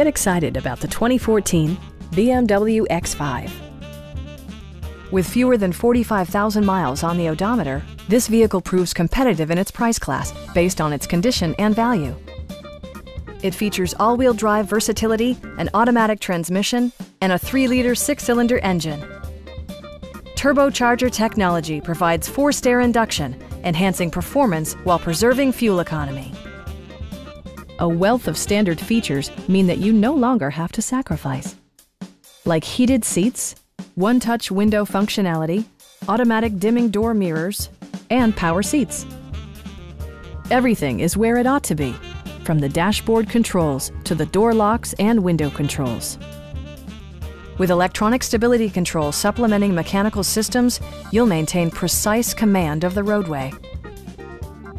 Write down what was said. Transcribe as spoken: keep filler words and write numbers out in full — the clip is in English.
Get excited about the twenty fourteen B M W X five. With fewer than forty-five thousand miles on the odometer, this vehicle proves competitive in its price class based on its condition and value. It features all-wheel drive versatility, an automatic transmission, and a three liter six cylinder engine. Turbocharger technology provides forced air induction, enhancing performance while preserving fuel economy. A wealth of standard features mean that you no longer have to sacrifice, like heated seats, one-touch window functionality, automatic dimming door mirrors, and power seats. Everything is where it ought to be, from the dashboard controls to the door locks and window controls. With electronic stability control supplementing mechanical systems, you'll maintain precise command of the roadway.